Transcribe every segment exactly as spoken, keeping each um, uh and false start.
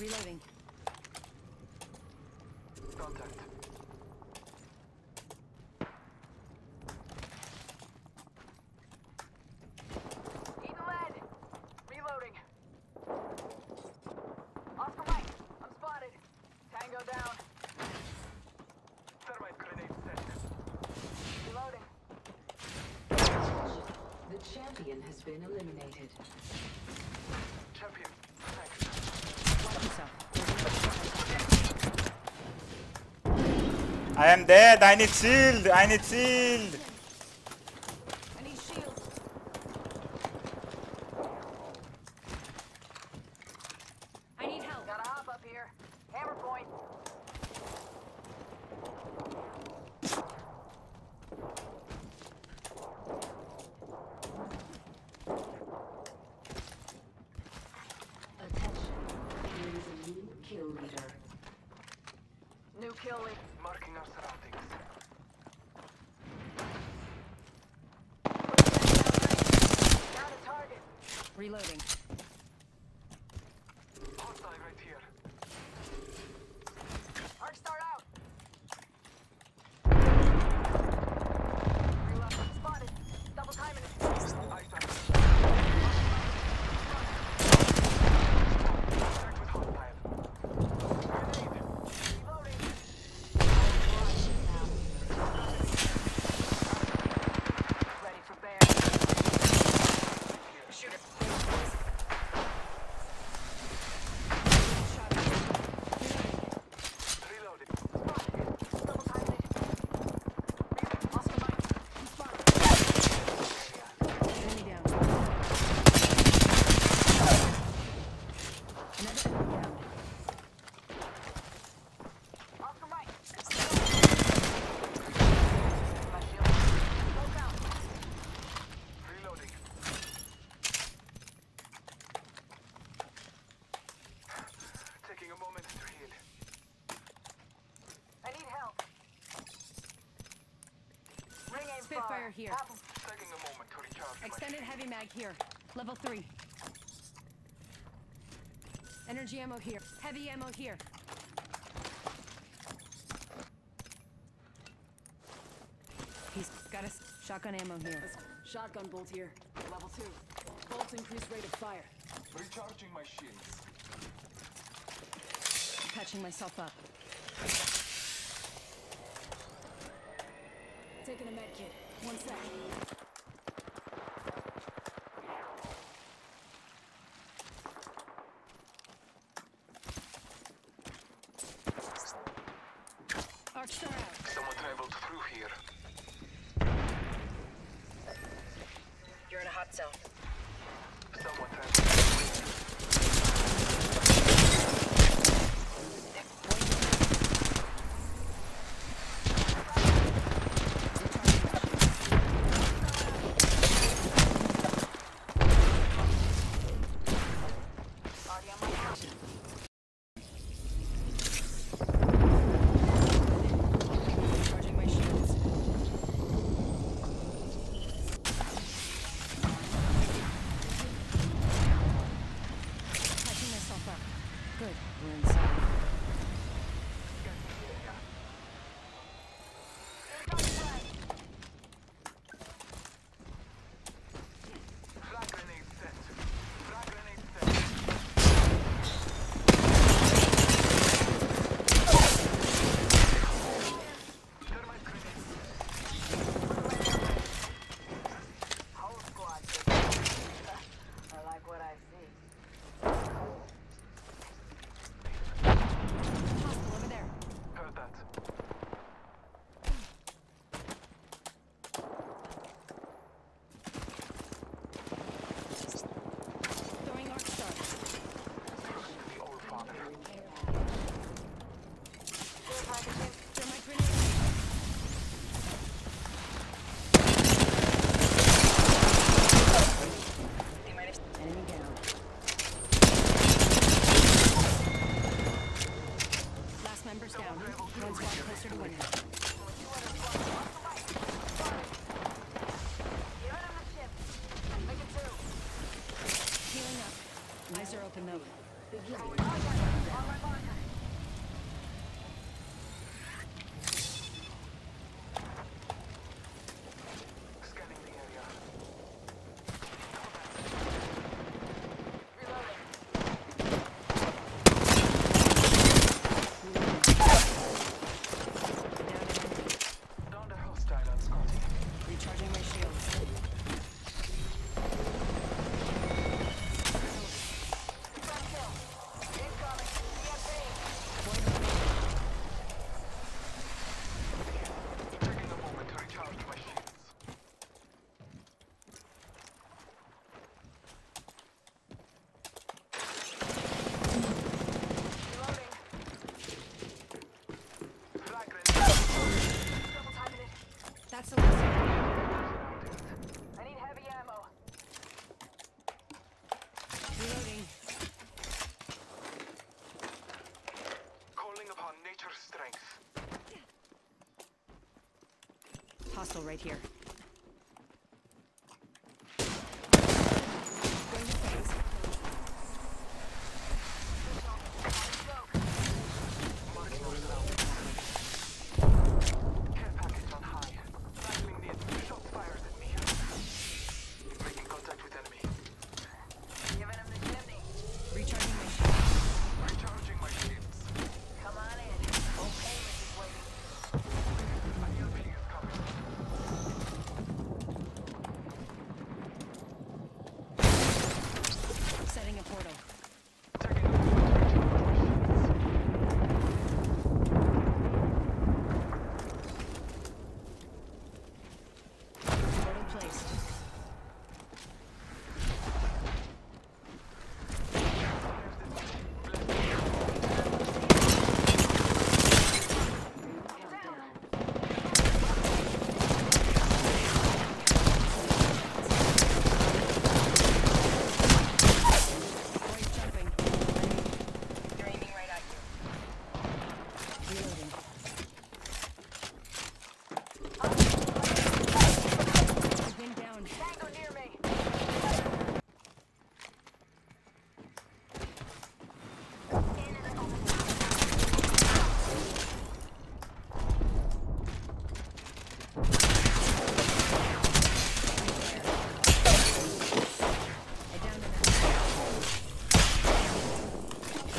Reloading. Contact. Need lead. Reloading. Oscar Mike, I'm spotted. Tango down. Thermite grenade set. Reloading. The champion has been eliminated. Champion. I am dead. I need shield. I need shield. I need shield. I need help. Gotta hop up here. Hammer point. Attention. There is a new kill leader. New kill leader. Marking our surroundings. Down a target. Reloading. Hostile right here. Arc star out. Reload. Spotted. Double timing Spitfire here. Taking a moment to recharge. Extended heavy mag here. Level three. Energy ammo here. Heavy ammo here. He's got a shotgun ammo here. Shotgun bolt here. Level two. Bolts increase rate of fire. Recharging my shields. Patching myself up. Taking a med kit. One sec. Arc star out. Someone traveled through here. You're in a hot zone. Someone traveled through here. Eyes are open though. Hostile right here.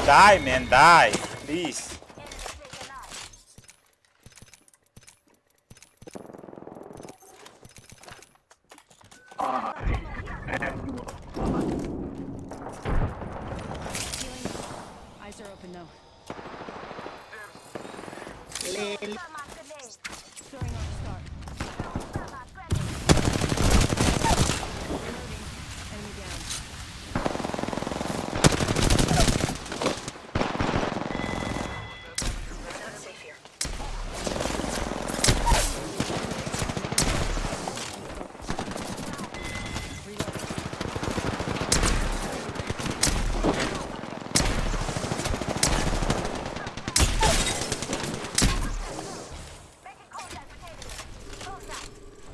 Die, man, die, please. Eyes are open though. Lily.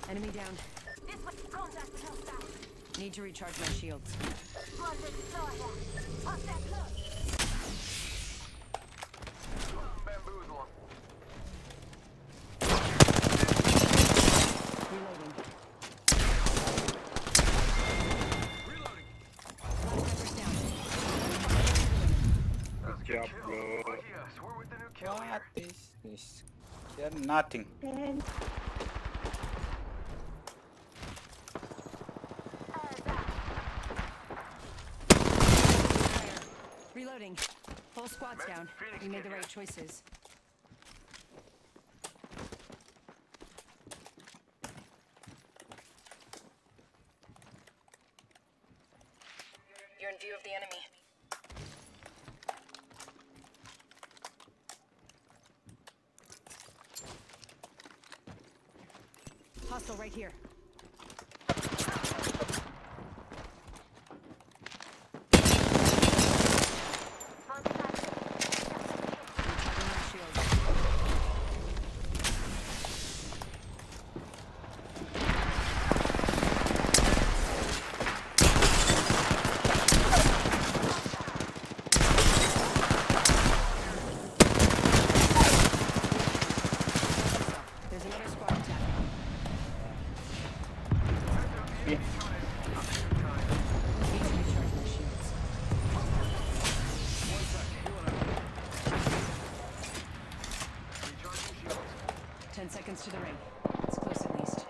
Enemy down. This way, contact close down. Need to recharge my shields. Reloading. Reloading. What is this? They're nothing. Whole squad's down. We made the right choices. You're in view of the enemy. Hostile right here. entrance to the ring. It's close at least.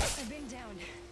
I've been down.